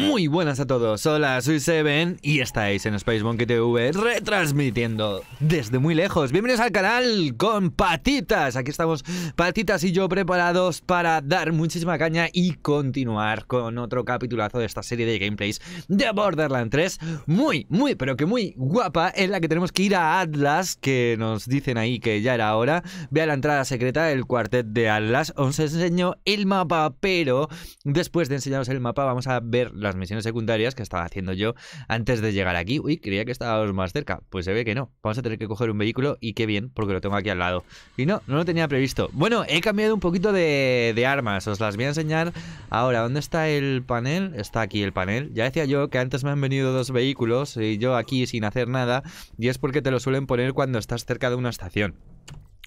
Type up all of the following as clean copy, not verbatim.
Muy buenas a todos, hola, soy Seven y estáis en Space Monkey TV retransmitiendo desde muy lejos. Bienvenidos al canal con Patitas, aquí estamos Patitas y yo preparados para dar muchísima caña y continuar con otro capitulazo de esta serie de gameplays de Borderlands 3. Muy, pero que muy guapa, en la que tenemos que ir a Atlas, que nos dicen ahí que ya era hora. Ve a la entrada secreta del cuartet de Atlas, os enseño el mapa, pero después de enseñaros el mapa vamos a ver las misiones secundarias que estaba haciendo yo antes de llegar aquí. Uy, creía que estábamos más cerca, pues se ve que no. Vamos a tener que coger un vehículo y qué bien, porque lo tengo aquí al lado. Y no lo tenía previsto. Bueno, he cambiado un poquito de armas, os las voy a enseñar ahora. ¿Dónde está el panel? Está aquí el panel. Ya decía yo que antes me han venido dos vehículos y yo aquí sin hacer nada, y es porque te lo suelen poner cuando estás cerca de una estación.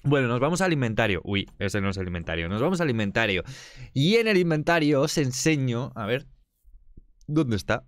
Bueno, nos vamos al inventario. Uy, ese no es el inventario. Nos vamos al inventario. Y en el inventario os enseño, a ver, ¿dónde está?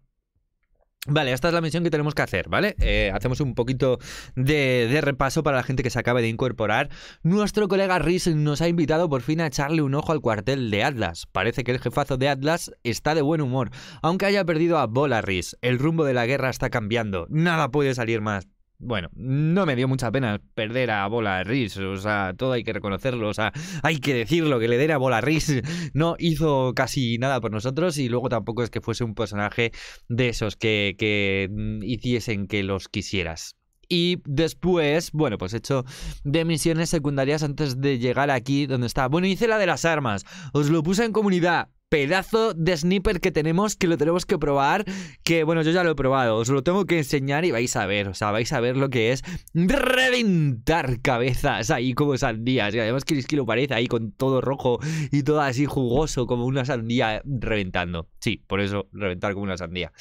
Vale, esta es la misión que tenemos que hacer, ¿vale? Hacemos un poquito de repaso para la gente que se acabe de incorporar. Nuestro colega Rhys nos ha invitado por fin a echarle un ojo al cuartel de Atlas. Parece que el jefazo de Atlas está de buen humor, aunque haya perdido a Bola Rhys. El rumbo de la guerra está cambiando. Nada puede salir más. Bueno, no me dio mucha pena perder a Bola Rhys, o sea, todo hay que reconocerlo, o sea, hay que decirlo, que le diera a Bola Rhys, no hizo casi nada por nosotros y luego tampoco es que fuese un personaje de esos que hiciesen que los quisieras. Y después, bueno, pues he hecho de misiones secundarias antes de llegar aquí donde está. Bueno, hice la de las armas, os lo puse en comunidad. Pedazo de sniper que tenemos, que lo tenemos que probar, que bueno, yo ya lo he probado, os lo tengo que enseñar y vais a ver, o sea, vais a ver lo que es reventar cabezas ahí como sandías, y además que lo parece ahí con todo rojo y todo así jugoso como una sandía reventando, sí, por eso reventar como una sandía.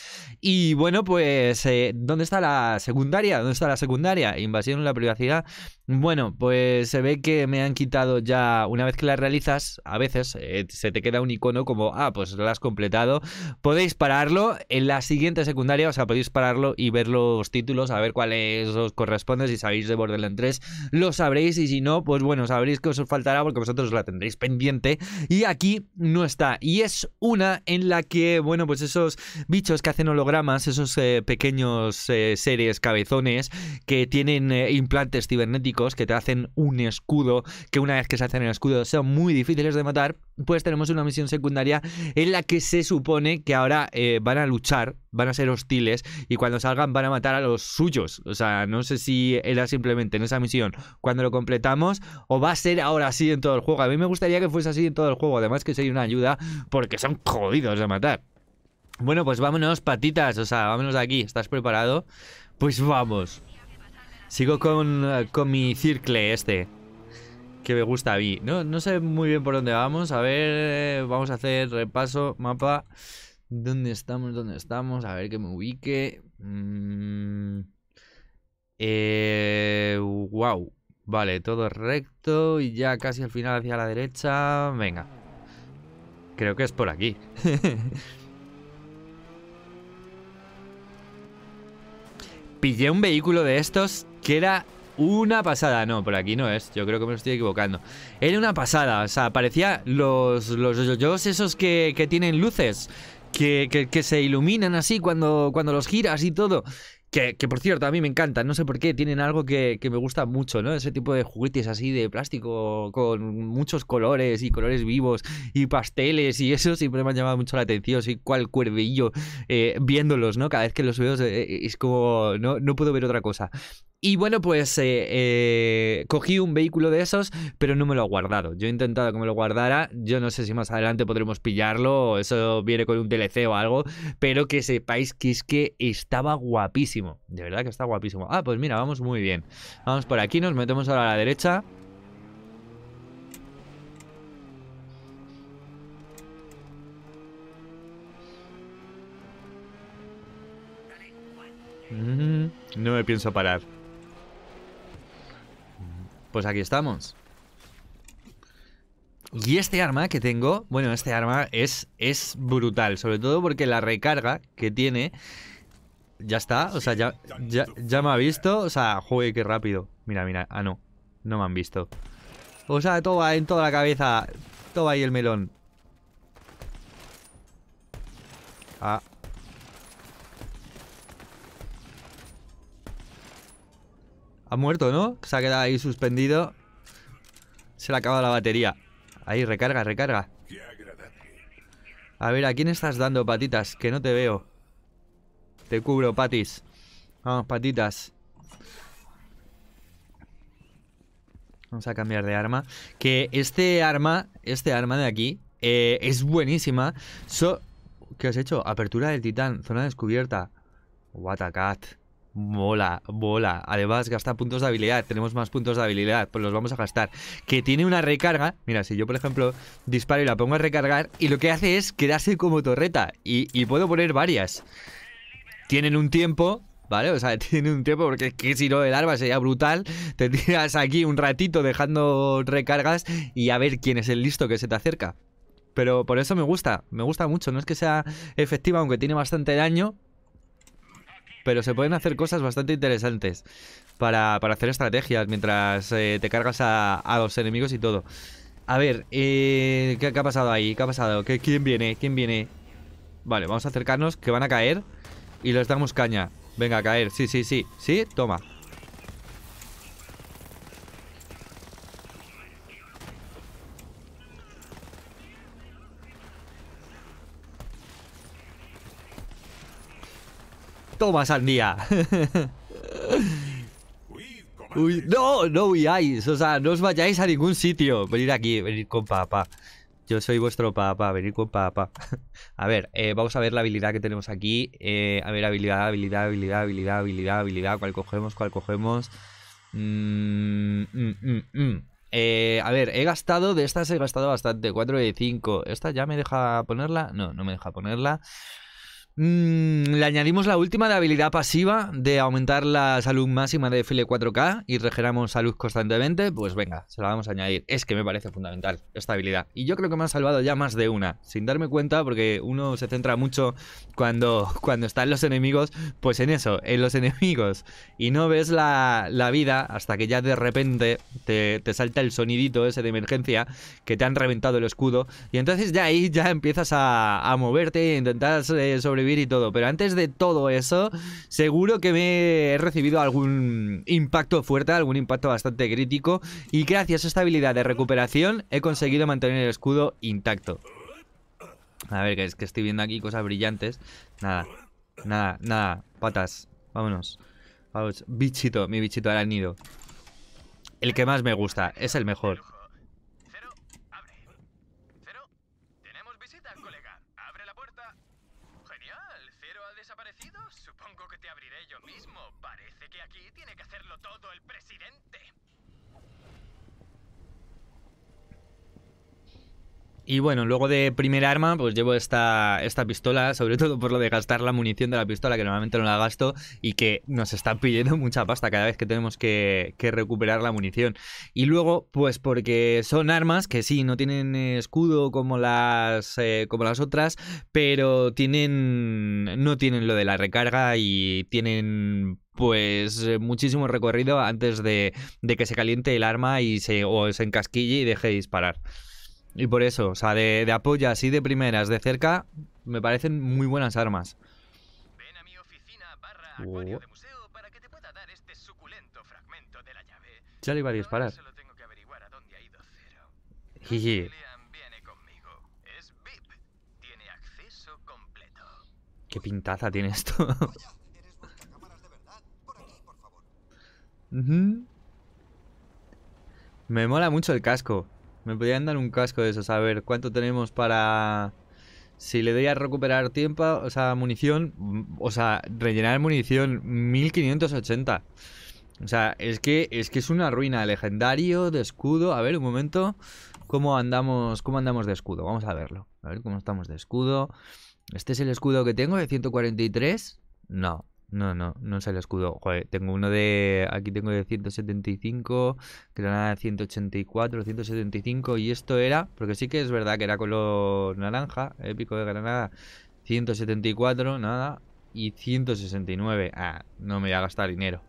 Y bueno, pues ¿dónde está la secundaria? ¿Dónde está la secundaria? Invasión en la privacidad. Bueno, pues se ve que me han quitado ya, una vez que la realizas, a veces se te queda un icono como, ah, pues lo has completado. Podéis pararlo en la siguiente secundaria, o sea, podéis pararlo y ver los títulos, a ver cuáles os corresponden. Si sabéis de Borderlands 3, lo sabréis, y si no, pues bueno, sabréis que os faltará porque vosotros la tendréis pendiente y aquí no está. Y es una en la que, bueno, pues esos bichos que hacen hologramas, esos pequeños seres cabezones que tienen implantes cibernéticos que te hacen un escudo, que una vez que se hacen el escudo son muy difíciles de matar, pues tenemos una misión secundaria en la que se supone que ahora van a luchar, van a ser hostiles y cuando salgan van a matar a los suyos. O sea, no sé si era simplemente en esa misión cuando lo completamos o va a ser ahora así en todo el juego. A mí me gustaría que fuese así en todo el juego, además que sería una ayuda porque son jodidos de matar. Bueno, pues vámonos, Patitas, o sea, vámonos de aquí. ¿Estás preparado? Pues vamos. Sigo con mi circle este, que me gusta a mí. No sé muy bien por dónde vamos. A ver, vamos a hacer repaso, mapa. ¿Dónde estamos? ¿Dónde estamos? A ver que me ubique. Wow. Vale, todo recto y ya casi al final hacia la derecha. Venga. Creo que es por aquí. Pillé un vehículo de estos que era una pasada. No, por aquí no es, yo creo que me estoy equivocando. Era una pasada, o sea, parecía los yoyos esos que tienen luces, que se iluminan así cuando los giras y todo. Que por cierto, a mí me encantan, no sé por qué, tienen algo que me gusta mucho, ¿no? Ese tipo de juguetes así de plástico con muchos colores y colores vivos y pasteles y eso siempre me han llamado mucho la atención. Soy cual cuervillo viéndolos, ¿no? Cada vez que los veo es como, no puedo ver otra cosa. Y bueno, pues cogí un vehículo de esos, pero no me lo ha guardado. Yo he intentado que me lo guardara. Yo no sé si más adelante podremos pillarlo o eso viene con un DLC o algo, pero que sepáis que es que estaba guapísimo. De verdad que está guapísimo. Ah, pues mira, vamos muy bien. Vamos por aquí, nos metemos ahora a la derecha. No me pienso parar. Pues aquí estamos. Y este arma que tengo, bueno, este arma es brutal, sobre todo porque la recarga que tiene, ya está, o sea, ya me ha visto, o sea, joder, qué rápido. Mira, ah, no me han visto. O sea, todo va en toda la cabeza, todo ahí el melón. Ah, Ha muerto, ¿no? Se ha quedado ahí suspendido. Se le ha acabado la batería. Ahí, recarga, recarga. A ver, ¿a quién estás dando, patitas? Que no te veo. Te cubro, patis. Vamos, patitas. Vamos a cambiar de arma. Que este arma de aquí es buenísima. ¿Qué has hecho? Apertura del titán, zona descubierta. What a cat. Mola, bola. Además gasta puntos de habilidad. Tenemos más puntos de habilidad, pues los vamos a gastar. Que tiene una recarga. Mira, si yo por ejemplo disparo y la pongo a recargar, y lo que hace es quedarse como torreta. Y puedo poner varias. Tienen un tiempo, ¿vale? O sea, tienen un tiempo, porque es que si no el arma sería brutal. Te tiras aquí un ratito dejando recargas y a ver quién es el listo que se te acerca. Pero por eso me gusta mucho. No es que sea efectiva, aunque tiene bastante daño, pero se pueden hacer cosas bastante interesantes para hacer estrategias mientras te cargas a los enemigos y todo. A ver, ¿qué ha pasado ahí? ¿Qué ha pasado? ¿Quién viene? ¿Quién viene? Vale, vamos a acercarnos, que van a caer y les damos caña. Venga, a caer. Sí, sí, sí. Sí, toma. Toma, sandía. Uy, no, no huyáis. O sea, no os vayáis a ningún sitio. Venid aquí, venid con papá. Yo soy vuestro papá, venid con papá. A ver, vamos a ver la habilidad que tenemos aquí. A ver, habilidad. ¿Cuál cogemos? ¿Cuál cogemos? A ver, he gastado, de estas he gastado bastante. 4 de 5. ¿Esta ya me deja ponerla? No, no me deja ponerla. Le añadimos la última de habilidad pasiva, de aumentar la salud máxima de FL4K y regeneramos salud constantemente. Pues venga, se la vamos a añadir. Es que me parece fundamental esta habilidad. Y yo creo que me han salvado ya más de una, sin darme cuenta, porque uno se centra mucho cuando están los enemigos, pues en eso, en los enemigos. Y no ves la vida hasta que ya de repente te salta el sonidito ese de emergencia, que te han reventado el escudo. Y entonces ya ahí ya empiezas a moverte e intentar sobrevivir y todo, pero antes de todo eso seguro que me he recibido algún impacto fuerte, algún impacto bastante crítico, y gracias a esta habilidad de recuperación he conseguido mantener el escudo intacto. A ver, que es que estoy viendo aquí cosas brillantes. Nada, nada, nada, patas, vámonos. Vamos, bichito, mi bichito al nido. El que más me gusta, es el mejor. Y bueno, luego de primer arma, pues llevo esta pistola, sobre todo por lo de gastar la munición de la pistola, que normalmente no la gasto y que nos está pidiendo mucha pasta cada vez que tenemos que recuperar la munición. Y luego, pues porque son armas que sí, no tienen escudo como las otras, pero no tienen lo de la recarga y tienen... pues muchísimo recorrido antes de que se caliente el arma y se encasquille y deje de disparar. Y por eso, o sea, de apoyo así de primeras, de cerca, me parecen muy buenas armas. Ven a mi oficina / acuario de museo para que te pueda dar este suculento fragmento de la llave. Ya le iba a disparar. Ahora solo tengo que averiguar a dónde ha ido Cero. Jiji. Viene conmigo. Es VIP. Tiene acceso completo. Qué pintaza tiene esto. Me mola mucho el casco. Me podrían dar un casco de esos. A ver, ¿cuánto tenemos para...? Si le doy a recuperar tiempo, o sea, munición, o sea, rellenar munición, 1580. O sea, es que es una ruina. Legendario, de escudo. A ver, un momento. ¿Cómo andamos de escudo? Vamos a verlo. A ver cómo estamos de escudo. ¿Este es el escudo que tengo, de 143? No. No es el escudo. Joder, tengo uno de... Aquí tengo de 175, granada de 184, 175. Y esto era... Porque sí que es verdad que era color naranja. Épico de granada. 174, nada. Y 169. Ah, no me voy a gastar dinero.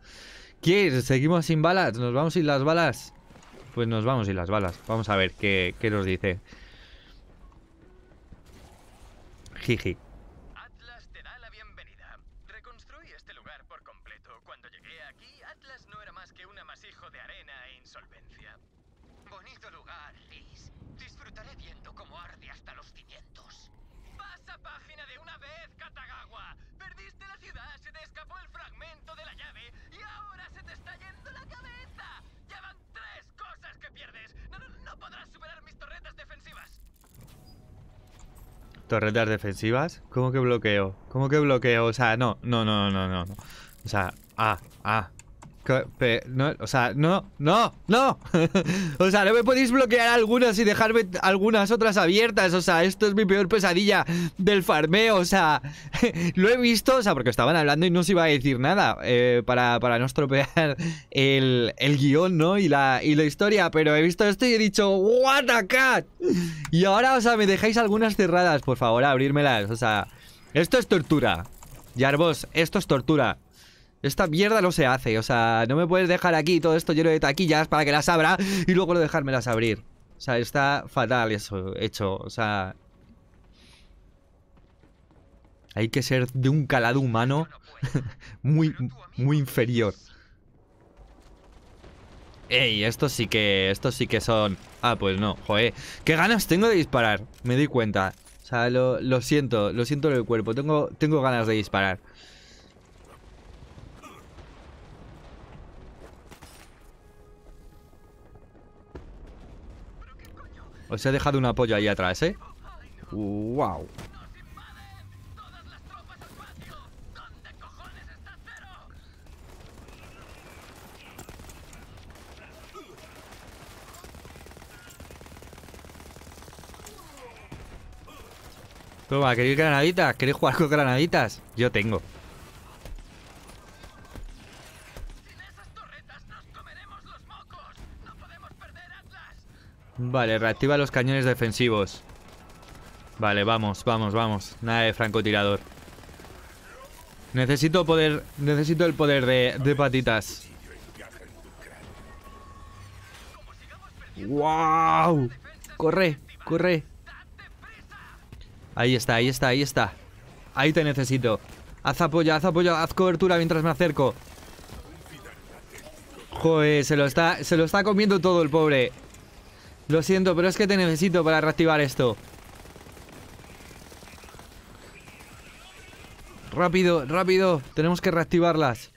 ¿Qué? ¿Seguimos sin balas? ¿Nos vamos sin las balas? Pues nos vamos sin las balas. Vamos a ver qué nos dice. Jiji. Reconstruí este lugar por completo. Cuando llegué aquí, Atlas no era más que un amasijo de arena e insolvencia. Bonito lugar, Rhys. Disfrutaré viendo cómo arde hasta los cimientos. ¡Pasa página de una vez, Katagawa! Perdiste la ciudad, se te escapó el fragmento de la llave y ahora se te está yendo la cabeza. ¡Ya van 3 cosas que pierdes! No podrás superar mis torretas defensivas. ¿Torretas defensivas? ¿Cómo que bloqueo? ¿Cómo que bloqueo? O sea, no. O sea, no, o sea, no. O sea, no me podéis bloquear algunas y dejarme algunas otras abiertas. O sea, esto es mi peor pesadilla del farmeo. O sea, lo he visto, o sea, porque estaban hablando y no os iba a decir nada para no estropear el guión, ¿no? Y la historia. Pero he visto esto y he dicho, what the cat. Y ahora, o sea, me dejáis algunas cerradas. Por favor, abrírmelas. O sea, esto es tortura, Yarbos, esto es tortura. Esta mierda no se hace, o sea, no me puedes dejar aquí todo esto lleno de taquillas para que las abra y luego no dejármelas abrir. O sea, está fatal eso hecho, o sea... Hay que ser de un calado humano muy inferior. Ey, estos sí que son... Ah, pues no, joder. ¿Qué ganas tengo de disparar? Me doy cuenta. O sea, lo siento en el cuerpo, tengo ganas de disparar. Os he dejado un apoyo ahí atrás, ¿eh? ¡Wow! Toma, ¿queréis granaditas? ¿Queréis jugar con granaditas? Yo tengo. Vale, reactiva los cañones defensivos. Vale, vamos. Nada de francotirador. Necesito el poder de patitas. ¡Wow! Corre. Ahí está. Ahí te necesito. Haz apoyo, haz cobertura mientras me acerco. Joder, se lo está comiendo todo el pobre. Lo siento, pero es que te necesito para reactivar esto. Rápido. Tenemos que reactivarlas.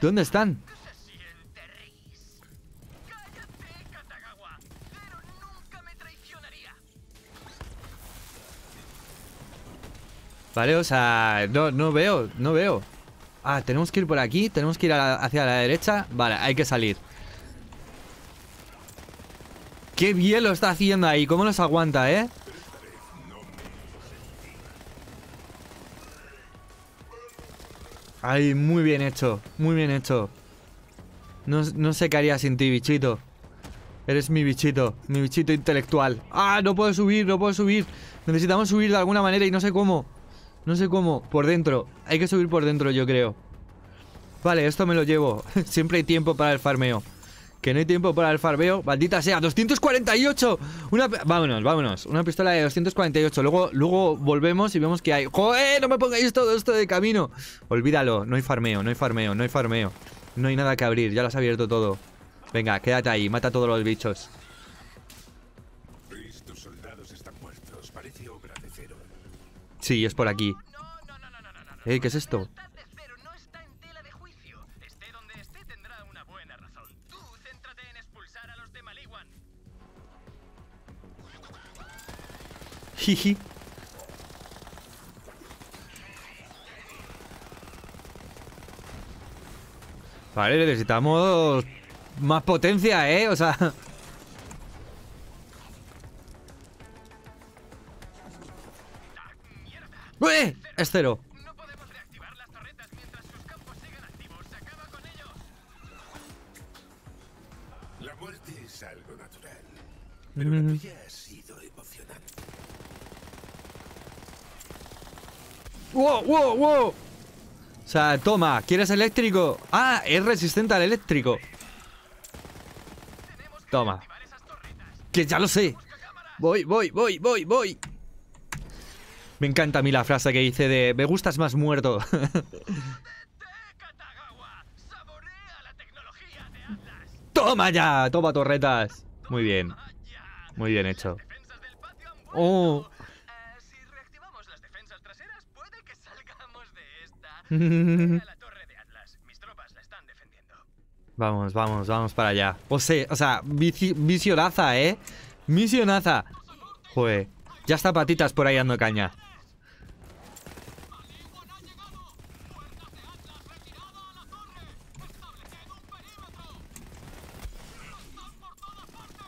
¿Dónde están? Vale, o sea, no veo. Ah, tenemos que ir por aquí. Tenemos que ir hacia la derecha. Vale, hay que salir. Qué bien lo está haciendo ahí, cómo los aguanta, ¿eh? Ay, muy bien hecho. No sé qué haría sin ti, bichito. Eres mi bichito intelectual. ¡Ah, no puedo subir! Necesitamos subir de alguna manera y no sé cómo, por dentro. Hay que subir por dentro, yo creo. Vale, esto me lo llevo. Siempre hay tiempo para el farmeo. Que no hay tiempo para el farmeo. Maldita sea. ¡248! Vámonos. Una pistola de 248. Luego volvemos y vemos que hay... ¡Joder! No me pongáis todo esto de camino. Olvídalo. No hay farmeo. No hay nada que abrir. Ya lo has abierto todo. Venga, quédate ahí. Mata a todos los bichos. Tus soldados están muertos. Parece obra de Cero. Sí, es por aquí. ¿Qué es esto? Jiji. Vale, necesitamos más potencia, ¿eh? O sea... ¡Ueh! Es Cero. No podemos reactivar las torretas mientras sus campos sigan activos. Se acaba con ellos. La muerte es algo natural. Pero la tuya ha sido emocionante. ¡Wow! O sea, toma, ¿quieres eléctrico? Ah, es resistente al eléctrico. Toma. Que ya lo sé. Voy. Me encanta a mí la frase que dice de "me gustas más muerto". ¡Toma ya! ¡Toma torretas! Muy bien. Muy bien hecho. ¡Oh! Si reactivamos las defensas traseras, puede que salgamos de esta. A la torre de Atlas. Mis tropas la están defendiendo. Vamos, vamos, vamos para allá. O sea, visionaza, ¿eh? Misionaza. Joder. Ya está Patitas por ahí dando caña.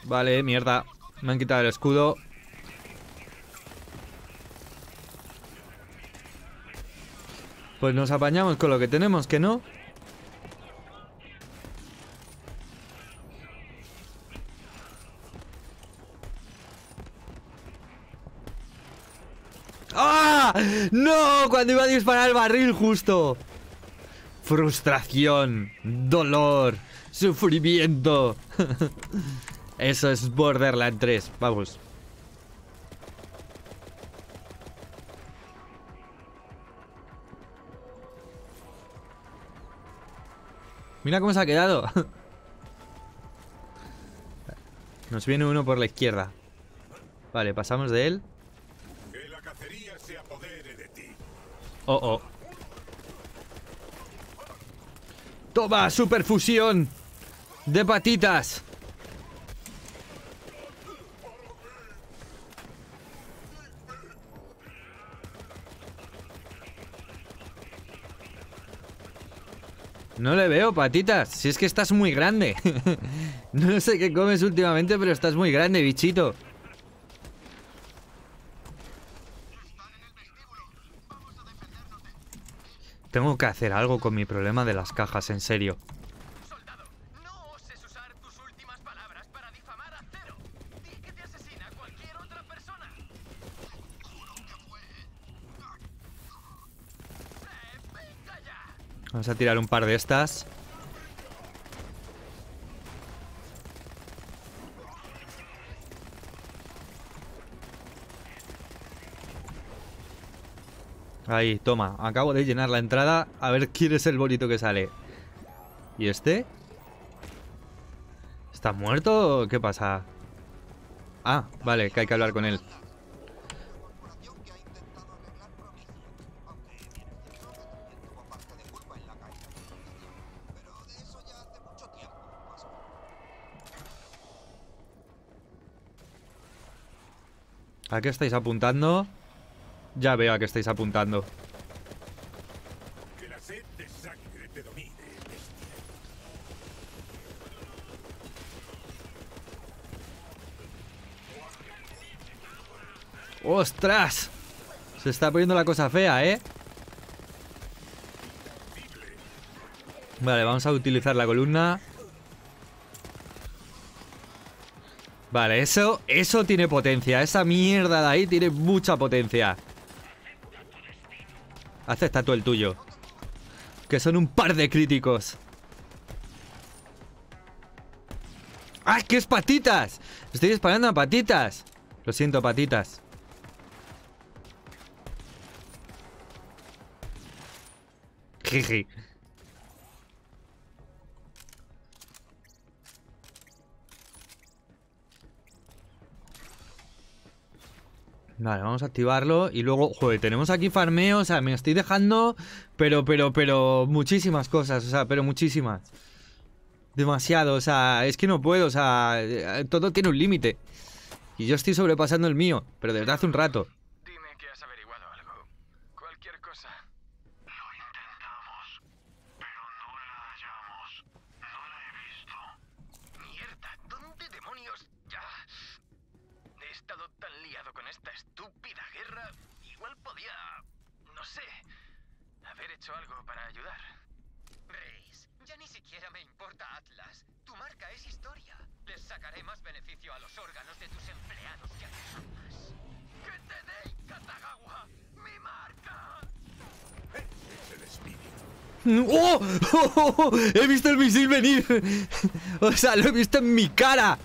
Vale, mierda. Me han quitado el escudo. Pues nos apañamos con lo que tenemos, ¿que no? ¡Ah! ¡No! Cuando iba a disparar el barril justo. Frustración, dolor, sufrimiento. Eso es Borderlands 3, vamos. Mira cómo se ha quedado. Nos viene uno por la izquierda. Vale, pasamos de él. Que la cacería se apodere de ti. Oh, oh. Toma, superfusión de Patitas. No le veo, Patitas. Si es que estás muy grande. No sé qué comes últimamente, pero estás muy grande, bichito. Tengo que hacer algo con mi problema de las cajas, en serio. Soldado, no oses usar tus últimas palabras para difamar a Cero. Di que te asesina cualquier otra persona. Vamos a tirar un par de estas. Ahí, toma. Acabo de llenar la entrada. A ver quién es el bonito que sale. ¿Y este? ¿Está muerto o qué pasa? Ah, vale, que hay que hablar con él. ¿A qué estáis apuntando? Ya veo a qué estáis apuntando. Que la sed de sangre te domine, bestia. ¡Ostras! Se está poniendo la cosa fea, ¿eh? Vale, vamos a utilizar la columna. Vale, eso tiene potencia. Esa mierda de ahí tiene mucha potencia. Acepta tú el tuyo, que son un par de críticos. ¡Ah, que es Patitas! Estoy disparando a Patitas. Lo siento, Patitas. Jiji. Vale, vamos a activarlo y luego, joder, tenemos aquí farmeo, o sea, me estoy dejando, pero, muchísimas cosas, o sea, pero muchísimas. Demasiado, o sea, es que no puedo, o sea, todo tiene un límite. Y yo estoy sobrepasando el mío, pero desde hace un rato. Dime que has averiguado algo, cualquier cosa. Lo intentamos, pero no la hallamos, no la he visto. Mierda, ¿dónde demonios? Ya... He estado tan liado con esta estúpida guerra, igual podía, no sé, haber hecho algo para ayudar. Rhys, ya ni siquiera me importa Atlas. Tu marca es historia. Les sacaré más beneficio a los órganos de tus empleados que a ti jamás. ¡Que te dé, Katagawa! ¡Mi marca! ¡Se despide! ¡Oh! ¡Oh, oh, oh! He visto el misil venir. O sea, lo he visto en mi cara.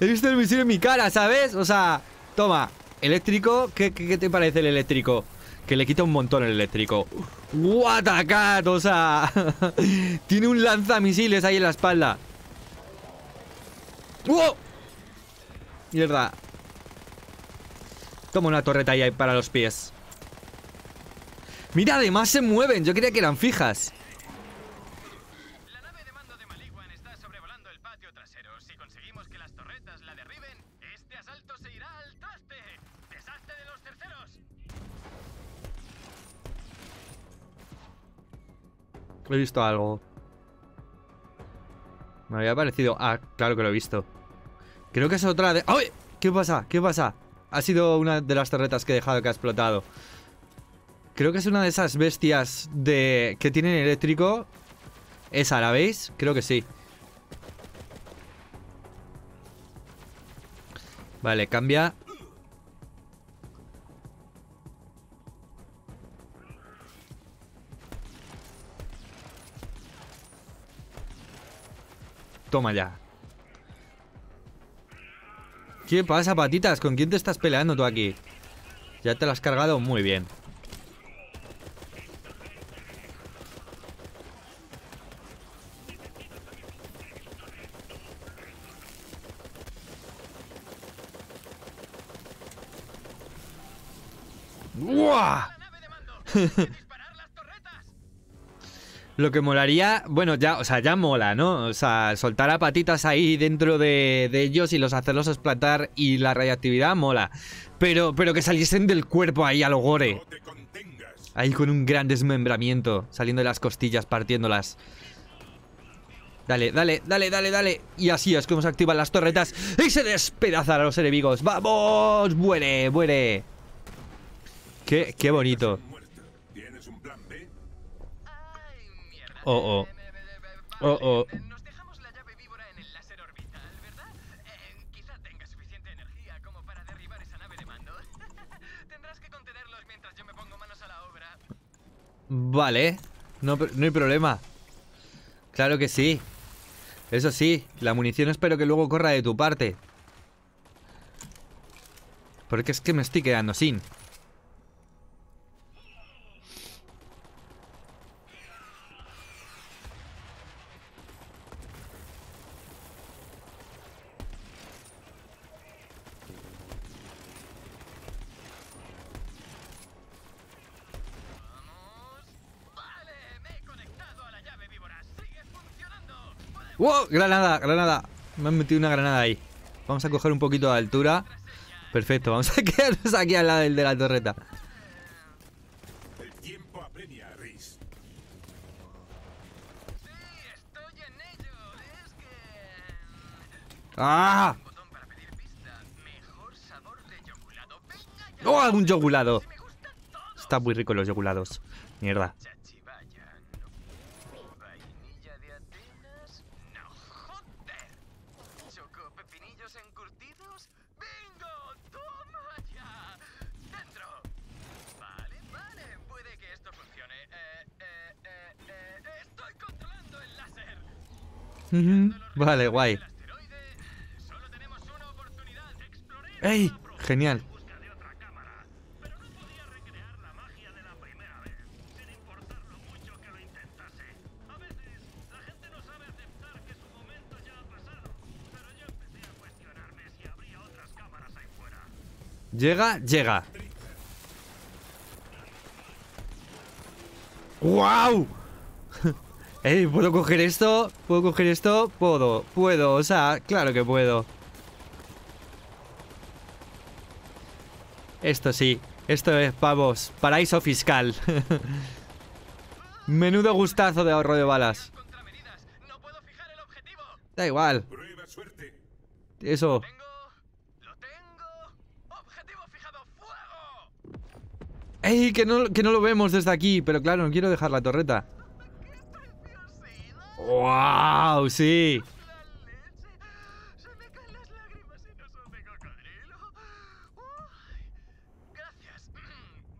He visto el misil en mi cara, ¿sabes? O sea, toma. ¿Eléctrico? ¿Qué te parece el eléctrico? Que le quita un montón el eléctrico. ¡What a cat! O sea, tiene un lanzamisiles ahí en la espalda. ¡Wow! Mierda. Toma una torreta ahí para los pies. Mira, además se mueven. Yo creía que eran fijas. La nave de mando de Maliwan está sobrevolando el patio trasero. Si conseguimos que las torretas la derriben, este asalto se irá al traste. ¡Desastre de los terceros! He visto algo. Me había parecido. Ah, claro que lo he visto. Creo que es otra de... ¡Ay! ¿Qué pasa? ¿Qué pasa? Ha sido una de las torretas que he dejado que ha explotado. Creo que es una de esas bestias de... que tienen eléctrico. Esa, ¿la veis? Creo que sí. Vale, cambia. Toma ya. ¿Qué pasa, patitas? ¿Con quién te estás peleando tú aquí? Ya te la has cargado muy bien. ¡Uah! Lo que molaría, bueno, ya, o sea, ya mola, ¿no? O sea, soltar a patitas ahí dentro de ellos y los hacerlos explotar y la radiactividad mola. Pero que saliesen del cuerpo ahí a lo gore. Ahí con un gran desmembramiento, saliendo de las costillas, partiéndolas. Dale, dale, dale, dale, dale. Y así es como se activan las torretas y se despedazan a los enemigos. ¡Vamos! ¡Muere, muere! Qué bonito. Oh, oh. Oh, oh. Nos dejamos la llave víbora en el láser orbital, ¿verdad? Quizá tenga suficiente energía como para derribar esa nave de mando. Tendrás que contenerlos mientras yo me pongo manos a la obra. Vale, no hay problema. Claro que sí. Eso sí, la munición espero que luego corra de tu parte. Porque es que me estoy quedando sin. ¡Wow! Granada, granada. Me han metido una granada ahí. Vamos a coger un poquito de altura. Perfecto, vamos a quedarnos aquí al lado de la torreta. El tiempo apremia, Rhys. Sí, estoy en ello. Es que... ¡Ah! ¡Oh, algún yogulado! Está muy rico los yogulados. Mierda. Vale, guay. ¡Ey! Genial. Llega, llega. ¡Wow! ¿Puedo coger esto? ¿Puedo coger esto? Puedo, o sea, claro que puedo. Esto sí, esto es, pavos, paraíso fiscal. Menudo gustazo de ahorro de balas. Da igual. Eso. ¡Ey! Que no lo vemos desde aquí, pero claro, no quiero dejar la torreta. ¡Wow! ¡Sí! Se me caen las lágrimas y no son de cocodrilo. Gracias.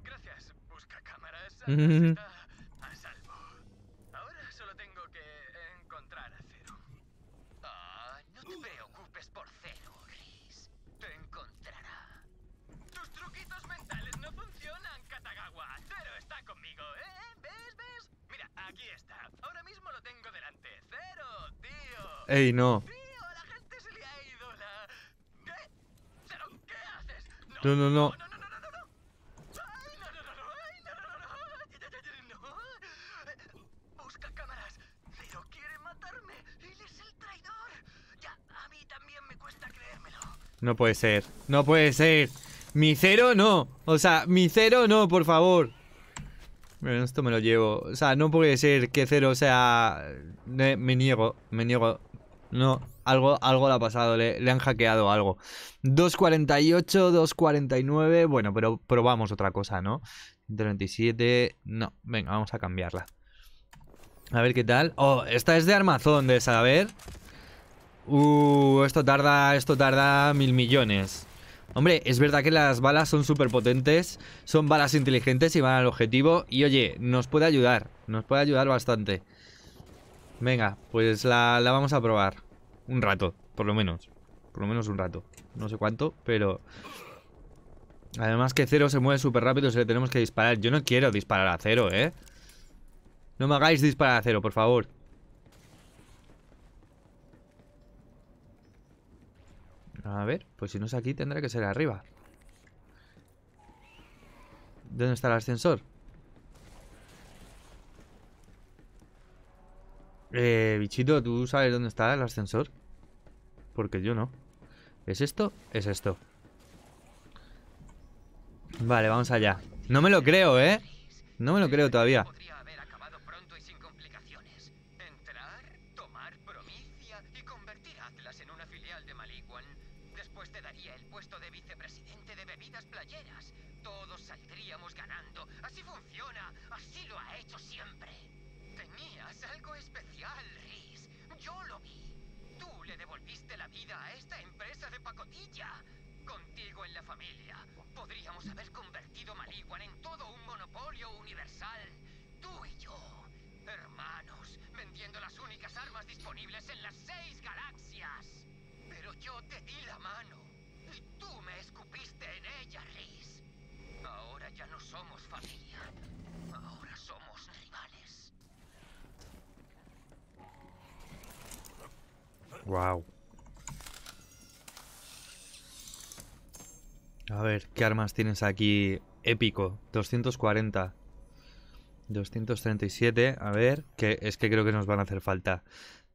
Gracias, busca cámaras. Está a salvo. Ahora solo tengo que encontrar a Cero. Ah, no te preocupes por Cero, Rhys. Te encontrará. Tus Funcionan, Katagawa. Cero está conmigo, ¿eh? ¿Ves? ¿Ves? Mira, aquí está. Ahora mismo lo tengo delante. Cero, tío. Ey, no. Tío, la gente se le ha ido la... ¿Qué? Cero, ¿qué haces? No, no, no. No, no, no, no, no. Ay, no, no, no, no. Ay, no, no, no, no. No. Busca cámaras. Cero quiere matarme. Él es el traidor. Ya, a mí también me cuesta creérmelo. No puede ser. No puede ser. Mi Cero no, o sea, mi Cero no, por favor. Bueno, esto me lo llevo, o sea, no puede ser que Cero sea... Me niego. No, algo le ha pasado, le han hackeado algo. 248, 249, bueno, pero probamos otra cosa, ¿no? 127, no, venga, vamos a cambiarla. A ver qué tal. Oh, esta es de armazón de esa, a ver. Esto tarda 1000 millones. Hombre, es verdad que las balas son súper potentes, son balas inteligentes y van al objetivo. Y oye, nos puede ayudar bastante. Venga, pues la vamos a probar. Un rato, por lo menos. Por lo menos un rato, no sé cuánto, pero... Además que Cero se mueve súper rápido, se le tenemos que disparar. Yo no quiero disparar a Cero, ¿eh? No me hagáis disparar a Cero, por favor. A ver, pues si no es aquí tendrá que ser arriba. ¿Dónde está el ascensor? Bichito, ¿tú sabes dónde está el ascensor? Porque yo no. ¿Es esto? Es esto. Vale, vamos allá. No me lo creo, ¿eh? No me lo creo todavía. Wow. A ver, ¿qué armas tienes aquí? Épico, 240, 237, a ver, que es que creo que nos van a hacer falta.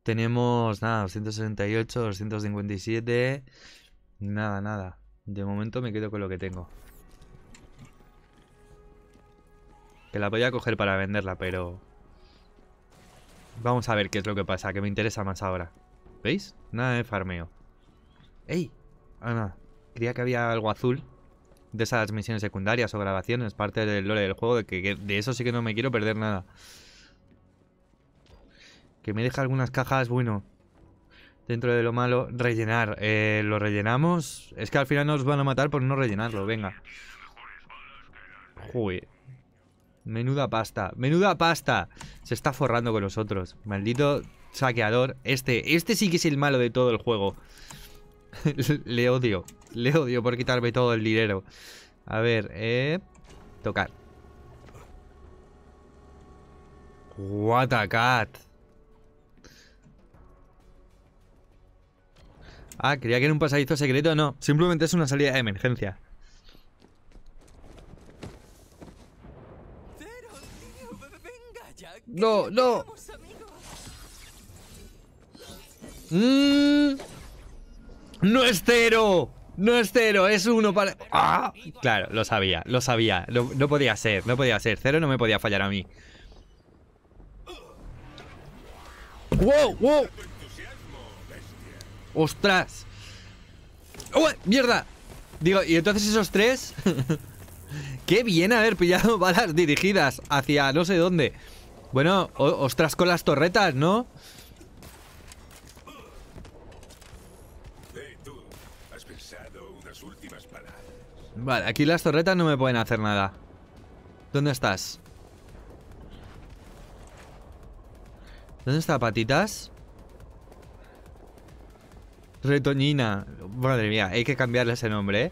Tenemos, nada, 268, 257, nada, nada. De momento me quedo con lo que tengo. Que la voy a coger para venderla, pero... Vamos a ver qué es lo que pasa, que me interesa más ahora. ¿Veis? Nada de farmeo. ¡Ey! Ah, no. Creía que había algo azul de esas misiones secundarias o grabaciones, parte del lore del juego, que de eso sí que no me quiero perder nada. Que me deja algunas cajas, bueno, dentro de lo malo, rellenar. ¿Lo rellenamos? Es que al final nos van a matar por no rellenarlo, venga. Joder. Menuda pasta, menuda pasta. Se está forrando con nosotros. Maldito... Saqueador, este sí que es el malo de todo el juego. le odio por quitarme todo el dinero. A ver, tocar. What a cat. Ah, creía que era un pasadizo secreto, no. Simplemente es una salida de emergencia. No, no. No es Cero. No es Cero, es uno para... ¡Ah! Claro, lo sabía. No podía ser. Cero no me podía fallar a mí. ¡Wow! ¡Wow! ¡Ostras! ¡Oh, mierda! Digo, y entonces esos tres... ¡Qué bien haber pillado balas dirigidas hacia no sé dónde! Bueno, ostras con las torretas, ¿no? Vale, aquí las torretas no me pueden hacer nada. ¿Dónde estás? ¿Dónde está Patitas? Retoñina. Madre mía, hay que cambiarle ese nombre, ¿eh?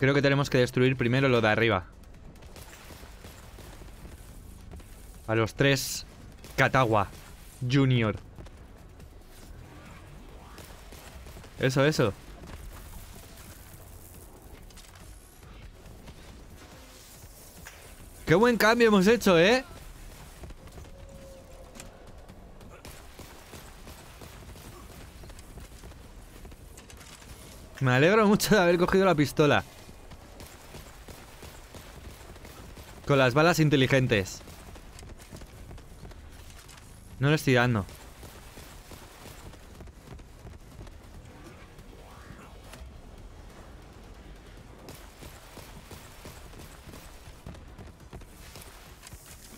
Creo que tenemos que destruir primero lo de arriba. A los tres Katawa Junior. Eso, eso. ¡Qué buen cambio hemos hecho, eh! Me alegro mucho de haber cogido la pistola. Con las balas inteligentes. No le estoy dando.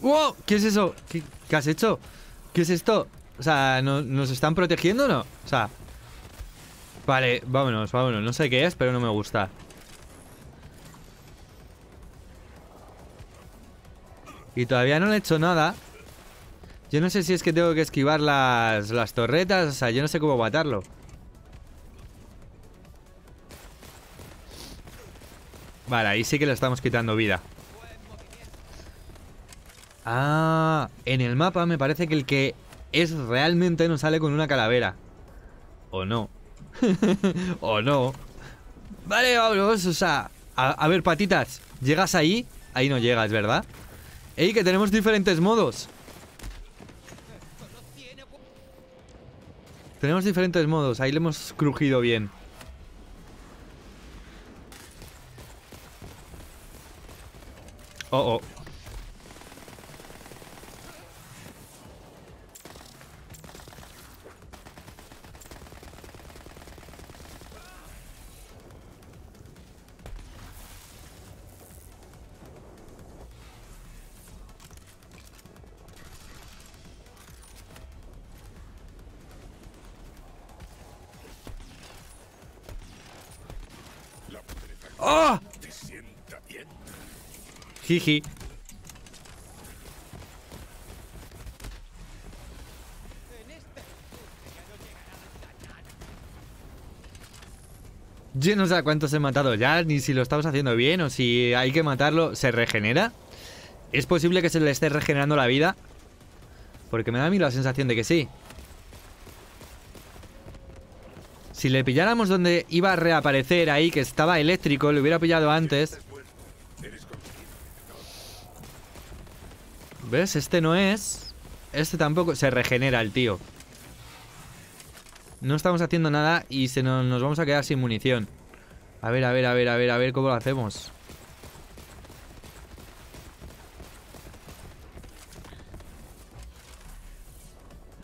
¡Wow! ¿Qué es eso? ¿Qué has hecho? ¿Qué es esto? O sea, ¿nos están protegiendo o no? O sea... Vale, vámonos, vámonos. No sé qué es, pero no me gusta. Y todavía no le he hecho nada. Yo no sé si es que tengo que esquivar las torretas. O sea, yo no sé cómo matarlo. Vale, ahí sí que le estamos quitando vida. Ah, en el mapa me parece que el que es realmente nos sale con una calavera. ¿O no? O no. Vale, vámonos, o sea, a ver, patitas, ¿llegas ahí? Ahí no llegas, ¿verdad? Ey, que tenemos diferentes modos. Tenemos diferentes modos, ahí le hemos crujido bien. Oh, oh. ¡Oh! Jiji. Yo no sé cuántos he matado ya, ni si lo estamos haciendo bien o si hay que matarlo. ¿Se regenera? ¿Es posible que se le esté regenerando la vida? Porque me da a mí la sensación de que sí. Si le pilláramos donde iba a reaparecer ahí, que estaba eléctrico, le hubiera pillado antes. ¿Ves? Este no es. Este tampoco. Se regenera el tío. No estamos haciendo nada y nos vamos a quedar sin munición. A ver, a ver, a ver, a ver, a ver cómo lo hacemos.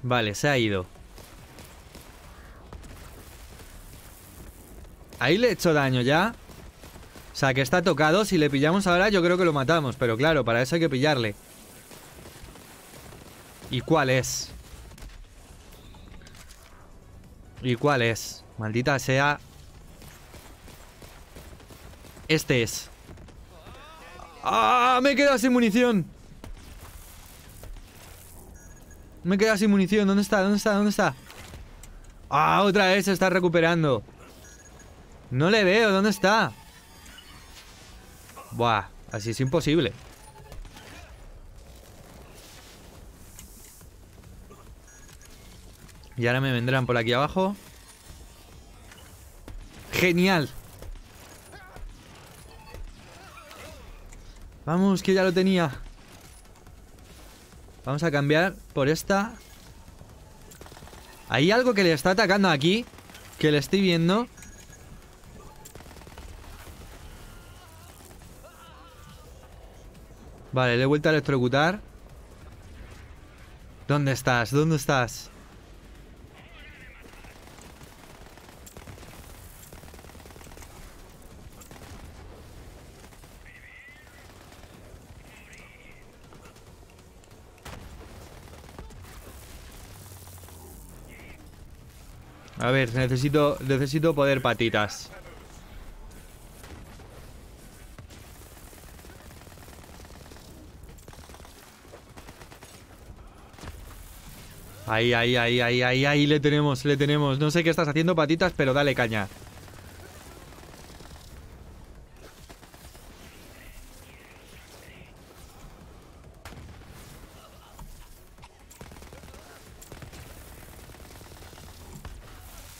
Vale, se ha ido. Ahí le he hecho daño ya. O sea, que está tocado. Si le pillamos ahora yo creo que lo matamos. Pero claro, para eso hay que pillarle. ¿Y cuál es? ¿Y cuál es? Maldita sea. Este es. ¡Ah! Me he quedado sin munición. Me he quedado sin munición. ¿Dónde está? ¿Dónde está? ¿Dónde está? ¡Ah! Otra vez se está recuperando. No le veo, ¿dónde está? Buah, así es imposible. Y ahora me vendrán por aquí abajo. ¡Genial! Vamos, que ya lo tenía. Vamos a cambiar por esta. Hay algo que le está atacando aquí, que le estoy viendo. Vale, le he vuelto a electrocutar. ¿Dónde estás? ¿Dónde estás? A ver, necesito poder patitas. Ahí, ahí, ahí, ahí, ahí, ahí, le tenemos, le tenemos. No sé qué estás haciendo, patitas, pero dale caña.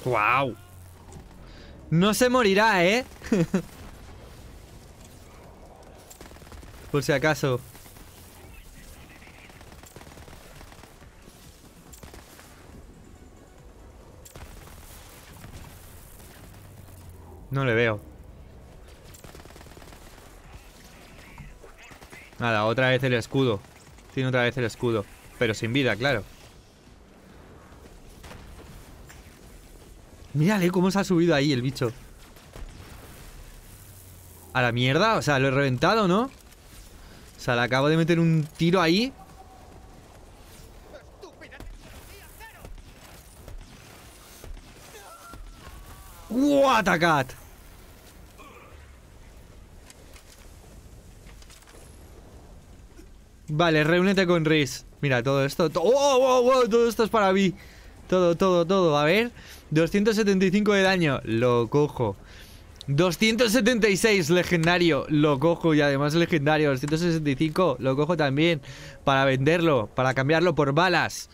¡Wow! No se morirá, ¿eh? Por si acaso. No le veo. Nada, otra vez el escudo. Tiene otra vez el escudo. Pero sin vida, claro. Mírale cómo se ha subido ahí el bicho. A la mierda, o sea, lo he reventado, ¿no? O sea, le acabo de meter un tiro ahí. ¡What a cat! Vale, reúnete con Rhys. Mira, todo esto... ¡Oh! Todo esto es para mí. Todo. A ver... 275 de daño. Lo cojo. 276, legendario. Lo cojo y además legendario. 265, lo cojo también. Para venderlo, para cambiarlo por balas.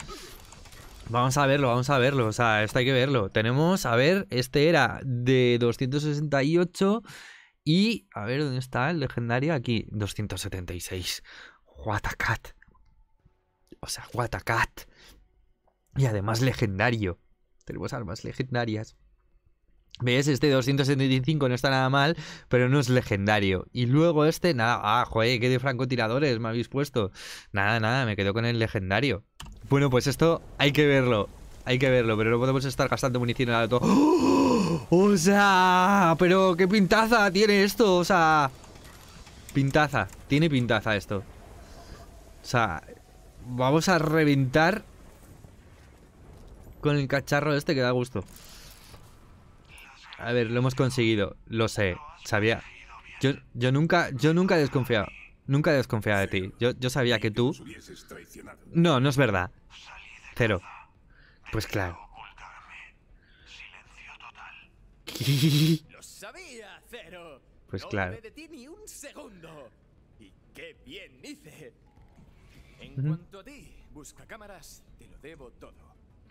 Vamos a verlo, O sea, esto hay que verlo. Tenemos, a ver, este era de 268. Y, a ver, ¿dónde está el legendario? Aquí, 276. What a cat. O sea, what a cat. Y además legendario. Tenemos armas legendarias. ¿Ves? Este 275 no está nada mal, pero no es legendario. Y luego este, nada. Ah, joder, qué de francotiradores me habéis puesto. Nada, me quedo con el legendario. Bueno, pues esto hay que verlo. Pero no podemos estar gastando munición en alto. ¡Oh! O sea, pero qué pintaza tiene esto. O sea, pintaza. Tiene pintaza esto. O sea, vamos a reventar con el cacharro este que da gusto. A ver, lo hemos conseguido. Lo sé, sabía. Yo nunca he desconfiado. Nunca he desconfiado de ti. Yo sabía que tú... No, no es verdad. Cero. Pues claro. Pues claro.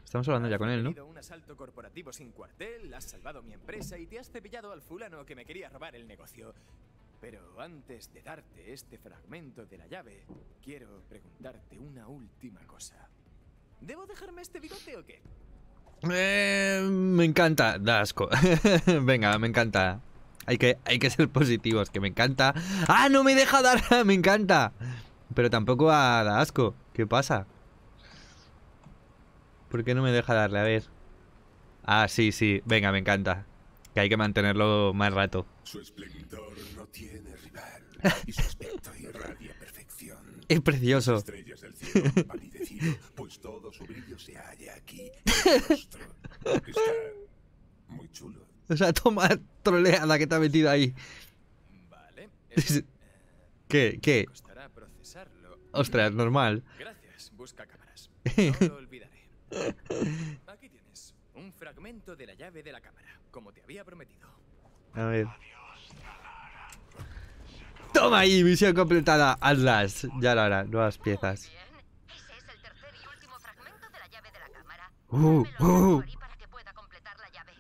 Estamos hablando ya con él, ¿no? Un asalto corporativo sin cuartel, has salvado mi empresa y te has cepillado al fulano que me quería robar el negocio. Pero antes de darte este fragmento de la llave, quiero preguntarte una última cosa. ¿Debo dejarme este bigote o qué? Me encanta, da asco. Venga, me encanta. Hay que ser positivos, que me encanta. ¡Ah, no me deja dar! Me encanta. Pero tampoco da asco. ¿Qué pasa? ¿Por qué no me deja darle? A ver. Ah, sí. Venga, me encanta. Que hay que mantenerlo más rato. Su esplendor no tiene rival. Y su aspecto irradia perfección. Es precioso. Las estrellas del cielo han palidecido, pues todo su brillo se halla aquí. Está muy chulo. O sea, toma troleada que te ha metido ahí. Vale. ¿Qué? Costará procesarlo. Ostras, normal. Gracias, busca cámaras. No lo olvidaré. Aquí tienes un fragmento de la llave de la cámara, como te había prometido. A ver. Toma ahí, misión completada, Atlas. Ya lo hará, nuevas piezas. Ese es el tercer y último fragmento de la llave de la cámara. Para que pueda completar la llave.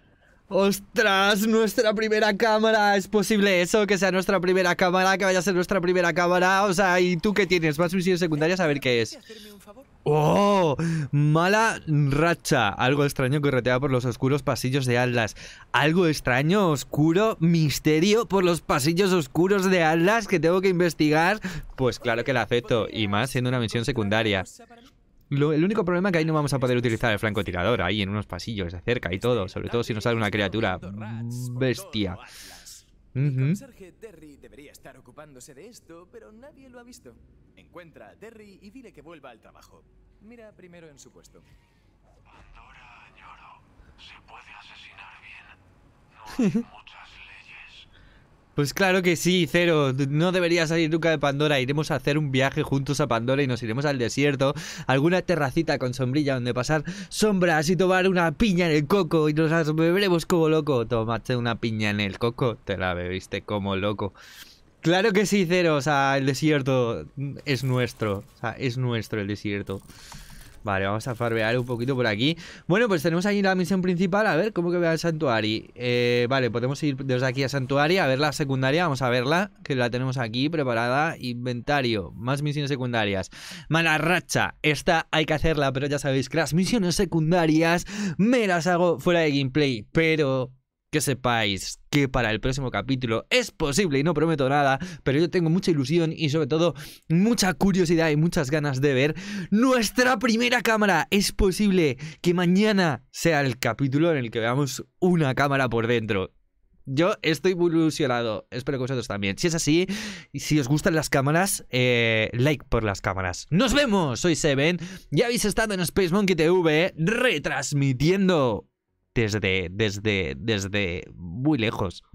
Ostras, nuestra primera cámara. ¿Es posible eso? Que sea nuestra primera cámara, que vaya a ser nuestra primera cámara. O sea, ¿y tú qué tienes? ¿Más misiones secundarias? A ver qué es. ¡Oh! Mala racha. Algo extraño corretea por los oscuros pasillos de Atlas. Algo extraño, oscuro, misterio por los pasillos oscuros de Atlas que tengo que investigar. Pues claro que la acepto. Y más siendo una misión secundaria. El único problema es que ahí no vamos a poder utilizar el francotirador. Ahí en unos pasillos de cerca y todo. Sobre todo si nos sale una criatura bestia. El conserje Terry debería estar ocupándose de esto, pero nadie lo ha visto. Encuentra a Terry y dile que vuelva al trabajo. Mira primero en su puesto. Pandora, lloro. Se puede asesinar bien. No hay muchas leyes. Pues claro que sí, Cero. No debería salir nunca de Pandora. Iremos a hacer un viaje juntos a Pandora y nos iremos al desierto. Alguna terracita con sombrilla donde pasar sombras y tomar una piña en el coco y nos las beberemos como loco. Tomaste una piña en el coco, te la bebiste como loco. Claro que sí, Cero, o sea, el desierto es nuestro, o sea, es nuestro el desierto. Vale, vamos a farbear un poquito por aquí. Bueno, pues tenemos aquí la misión principal. A ver, ¿cómo que voy al santuario? Vale, podemos ir desde aquí a santuario. A ver la secundaria, vamos a verla, que la tenemos aquí preparada. Inventario, más misiones secundarias. Mala racha, esta hay que hacerla, pero ya sabéis que las misiones secundarias me las hago fuera de gameplay. Pero que sepáis que para el próximo capítulo es posible y no prometo nada, pero yo tengo mucha ilusión y sobre todo mucha curiosidad y muchas ganas de ver nuestra primera cámara. Es posible que mañana sea el capítulo en el que veamos una cámara por dentro. Yo estoy muy ilusionado, espero que vosotros también. Si es así, si os gustan las cámaras, like por las cámaras. ¡Nos vemos! Soy Seven, ya habéis estado en Space Monkey TV retransmitiendo desde muy lejos.